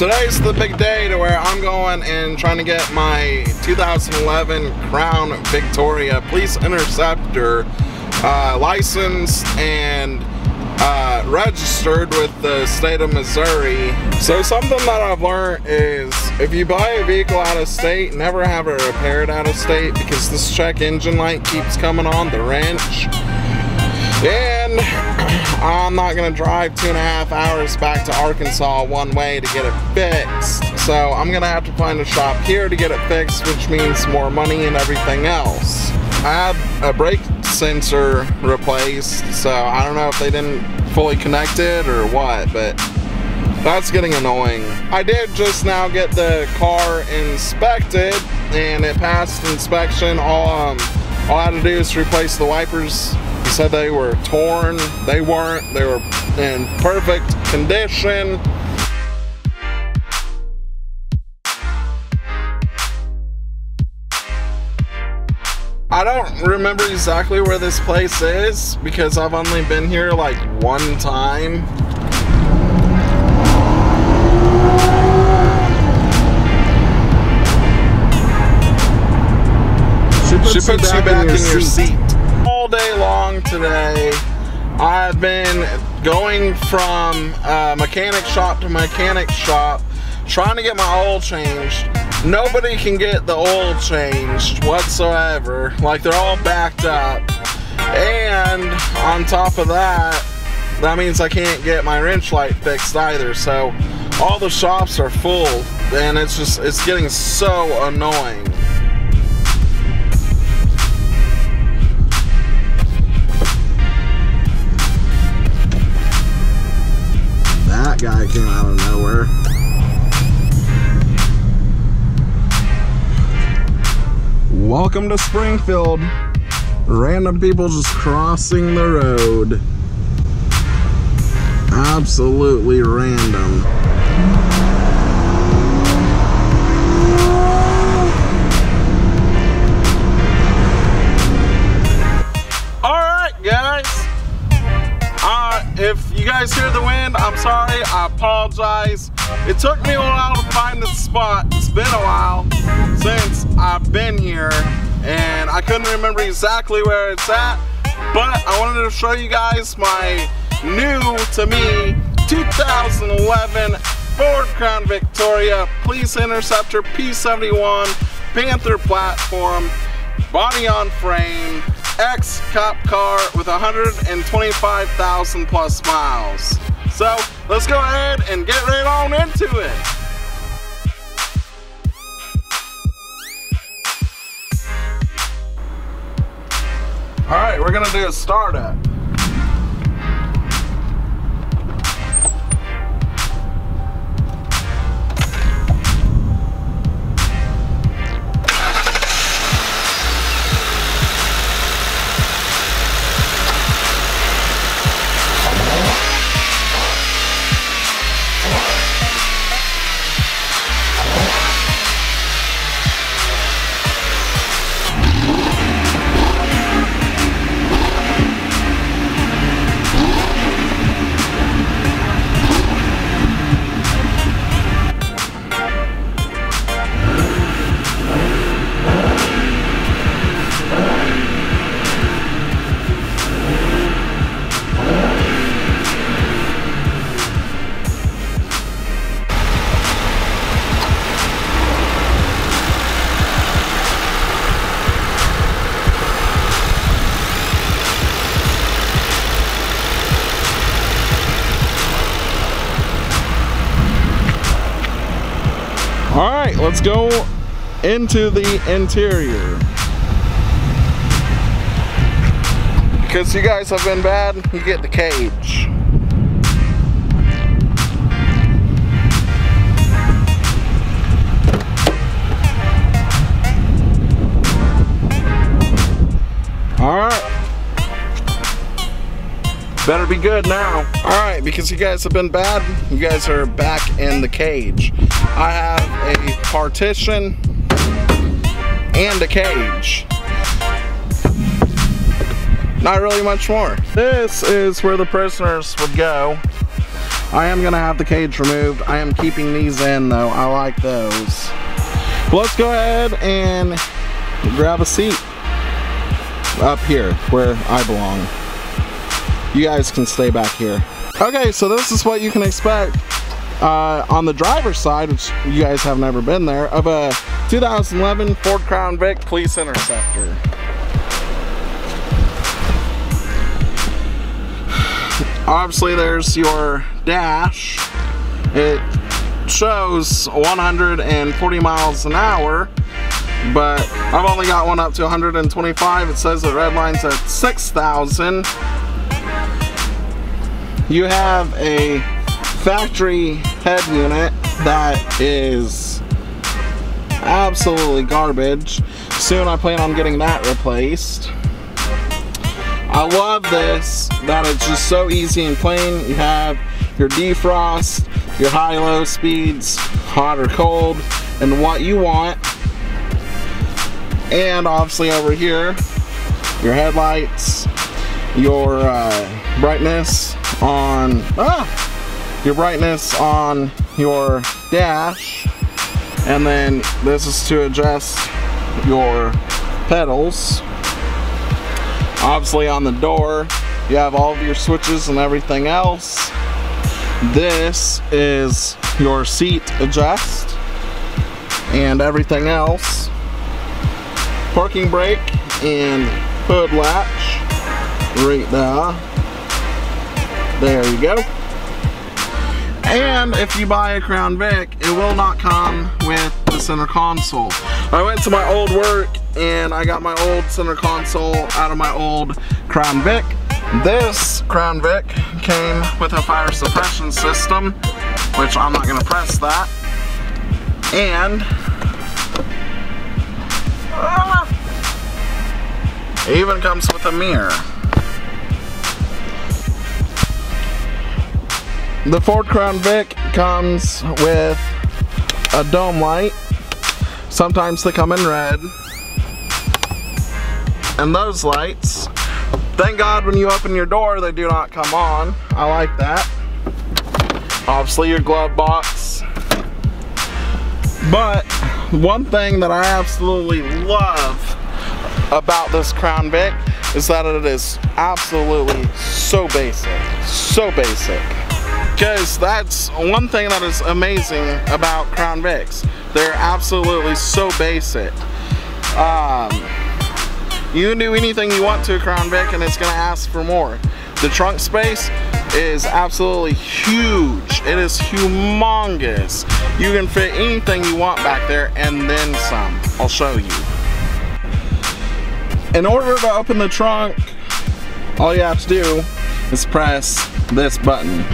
Today's the big day to where I'm going and trying to get my 2011 Crown Victoria Police Interceptor licensed and registered with the state of Missouri. So something that I've learned is if you buy a vehicle out of state, never have it repaired out of state because this check engine light keeps coming on the wrench. And I'm not gonna drive 2.5 hours back to Arkansas one way to get it fixed. So I'm gonna have to find a shop here to get it fixed, which means more money and everything else. I had a brake sensor replaced, so I don't know if they didn't fully connect it or what, but that's getting annoying. I did just now get the car inspected and it passed inspection. All I had to do is replace the wipers. He said they were torn. They weren't. They were in perfect condition. I don't remember exactly where this place is because I've only been here like one time. She puts you back in your seat. All day long today, I've been going from mechanic shop to mechanic shop, trying to get my oil changed. Nobody can get the oil changed whatsoever. Like, they're all backed up. And on top of that, that means I can't get my wrench light fixed either. So all the shops are full and it's getting so annoying. That guy came out of nowhere. Welcome to Springfield. Random people just crossing the road. Absolutely random. Alright guys, if you guys hear the wind, I'm sorry, I apologize. It took me a while to find this spot. It's been a while since I've been here and I couldn't remember exactly where it's at, but I wanted to show you guys my new to me 2011 Ford Crown Victoria Police Interceptor P71 Panther platform, body on frame, ex-cop car with 125,000 plus miles. So let's go ahead and get right on into it. All right, we're gonna do a startup. Alright, let's go into the interior. Because you guys have been bad, you get the cage. Alright. Better be good now. Alright, because you guys have been bad, you guys are back in the cage. I have a partition and a cage. Not really much more. This is where the prisoners would go I am gonna have the cage removed. I am keeping these in though. I like those. But let's go ahead and grab a seat up here where I belong. You guys can stay back here. Okay, so this is what you can expect on the driver's side, which you guys have never been there, of a 2011 Ford Crown Vic Police Interceptor. Obviously there's your dash. It shows 140 miles an hour, but I've only got one up to 125. It says the red line's at 6,000. You have a factory head unit that is absolutely garbage. Soon I plan on getting that replaced. I love this, that it's just so easy and plain. You have your defrost, your high-low speeds, hot or cold, and what you want. And obviously over here, your headlights, your brightness on your dash, and then this is to adjust your pedals. Obviously on the door you have all of your switches and everything else. This is your seat adjust and everything else. Parking brake and hood latch right there. There you go. And if you buy a Crown Vic, it will not come with the center console. I went to my old work and I got my old center console out of my old Crown Vic. This Crown Vic came with a fire suppression system, which I'm not gonna press that. And it even comes with a mirror. The Ford Crown Vic comes with a dome light. Sometimes they come in red. And those lights, thank God when you open your door they do not come on. I like that. Obviously your glove box. But one thing that I absolutely love about this Crown Vic is that it is absolutely so basic. So basic. Because that's one thing that is amazing about Crown Vics. They're absolutely so basic. You can do anything you want to a Crown Vic and it's going to ask for more. The trunk space is absolutely huge. It is humongous. You can fit anything you want back there and then some. I'll show you. In order to open the trunk, all you have to do is press this button.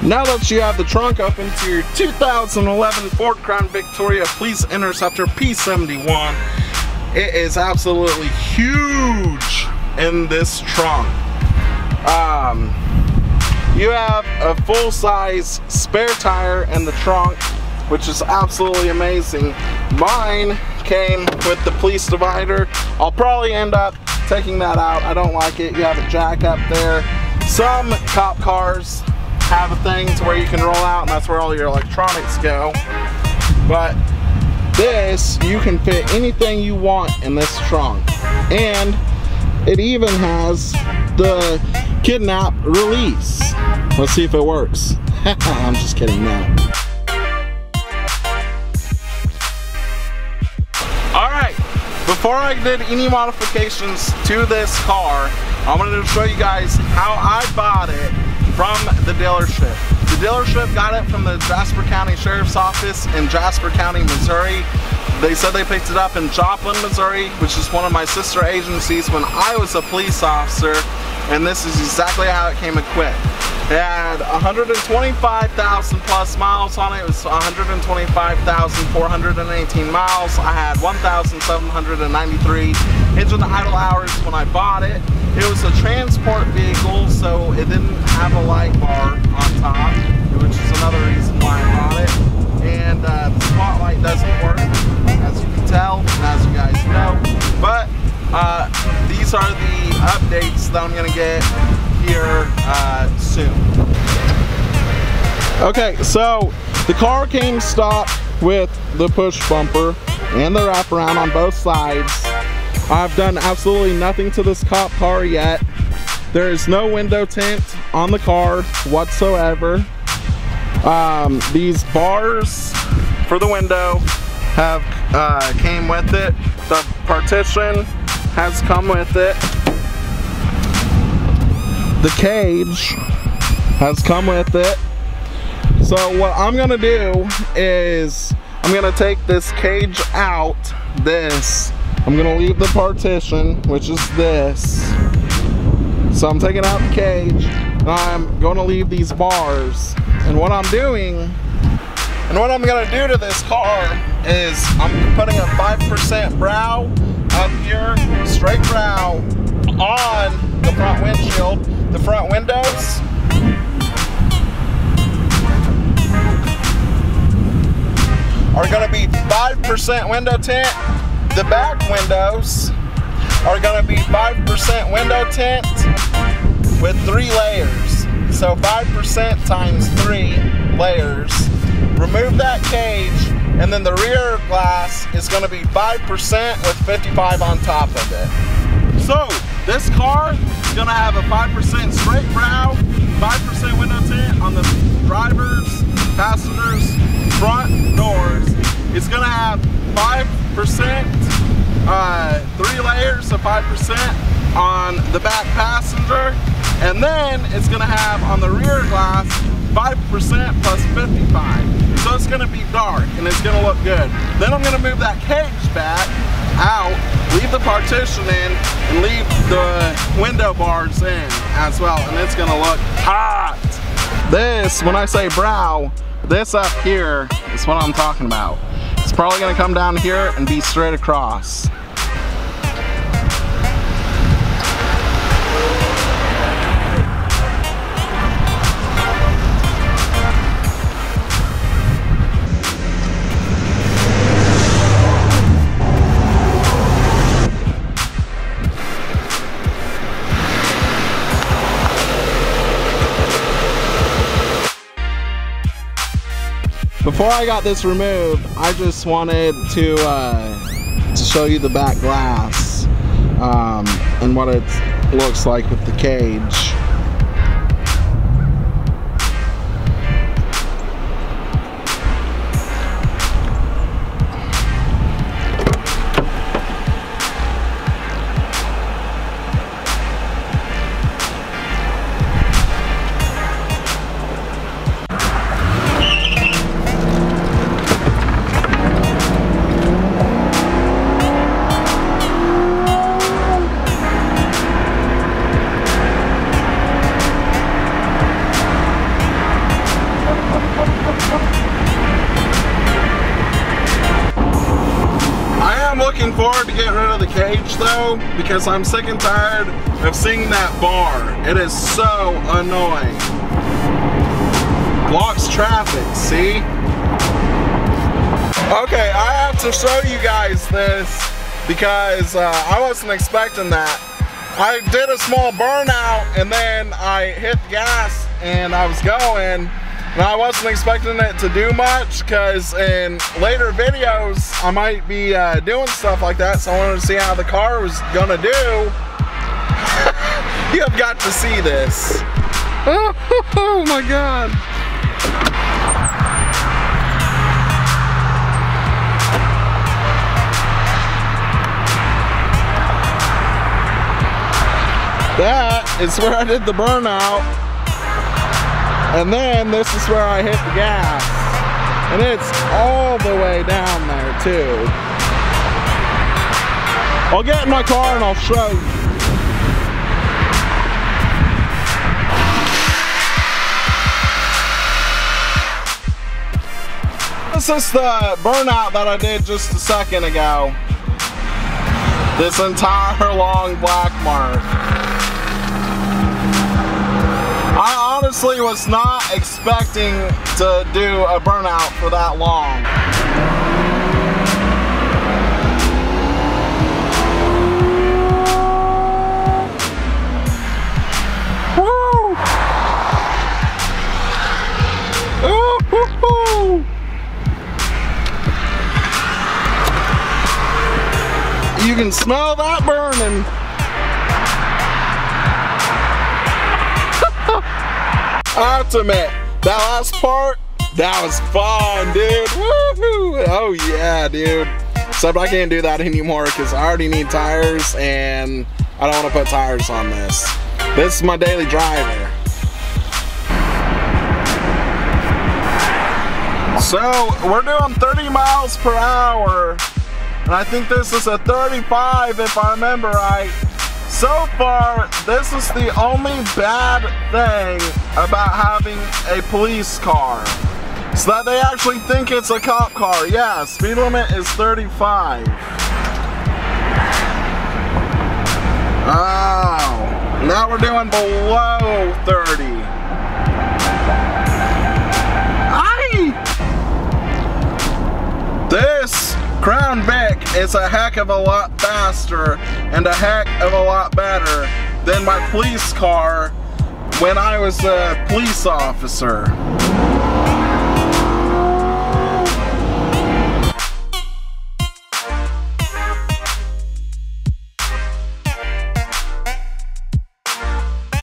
Now that you have the trunk open to your 2011 Ford Crown Victoria Police Interceptor P71, it is absolutely huge in this trunk. You have a full-size spare tire in the trunk, which is absolutely amazing. Mine came with the police divider. I'll probably end up taking that out. I don't like it. You have a jack up there. Some cop cars have a thing to where you can roll out and that's where all your electronics go, but this, you can fit anything you want in this trunk. And it even has the kidnap release. Let's see if it works. I'm just kidding now. Alright, before I did any modifications to this car, I wanted to show you guys how I bought it from the dealership. The dealership got it from the Jasper County Sheriff's Office in Jasper County, Missouri. They said they picked it up in Joplin, Missouri, which is one of my sister agencies when I was a police officer, and this is exactly how it came equipped. It had 125,000 plus miles on it. It was 125,418 miles. I had 1,793 engine idle hours when I bought it. It was a transport vehicle, so it didn't have a light bar on top, which is another reason why I bought it. And the spotlight doesn't work, as you can tell, as you guys know. But These are the updates that I'm gonna get here soon. Okay, so the car came stock with the push bumper and the wraparound on both sides. I've done absolutely nothing to this cop car yet. There is no window tint on the car whatsoever. These bars for the window have came with it. The partition has come with it. The cage has come with it. So what I'm gonna do is I'm gonna take this cage out. I'm gonna leave the partition, which is this. So I'm taking out the cage and I'm gonna leave these bars. And what I'm doing, and what I'm gonna do to this car is I'm putting a 5% brow up here, straight brow on the front windshield, the front windows. Are gonna be 5% window tint. The back windows are gonna be 5% window tint with 3 layers. So 5% times 3 layers. Remove that cage, and then the rear glass is gonna be 5% with 55 on top of it. So this car is gonna have a 5% straight brow, 5% window tint on the driver's, passenger's, front doors. It's gonna have 5%, 3 layers of 5% on the back passenger, and then it's gonna have on the rear glass 5% plus 55. So it's gonna be dark and it's gonna look good. Then I'm gonna move that cage back out, leave the partition in, and leave the window bars in as well, and it's gonna look hot. This, when I say brow, this up here is what I'm talking about. It's probably gonna come down here and be straight across. Before I got this removed, I just wanted to show you the back glass and what it looks like with the cage. Looking forward to getting rid of the cage though, because I'm sick and tired of seeing that bar. It is so annoying. Blocks traffic, see? Okay, I have to show you guys this because I wasn't expecting that. I did a small burnout and then I hit the gas and I was going. And I wasn't expecting it to do much because in later videos I might be doing stuff like that, so I wanted to see how the car was gonna do. You have got to see this. Oh my god. That is where I did the burnout. And then this is where I hit the gas. And it's all the way down there too. I'll get in my car and I'll show you. This is the burnout that I did just a second ago. This entire long black mark. I honestly was not expecting to do a burnout for that long. You can smell that burning. Ultimate. That last part, that was fun, dude. Woohoo! Oh yeah, dude. Except I can't do that anymore because I already need tires and I don't want to put tires on this. This is my daily driver. So we're doing 30 miles per hour and I think this is a 35 if I remember right. So far this is the only bad thing about having a police car. So that they actually think it's a cop car. Yeah, speed limit is 35. Oh, now we're doing below 30. Aye! This Crown Vic is a heck of a lot faster and a heck of a lot better than my police car when I was a police officer.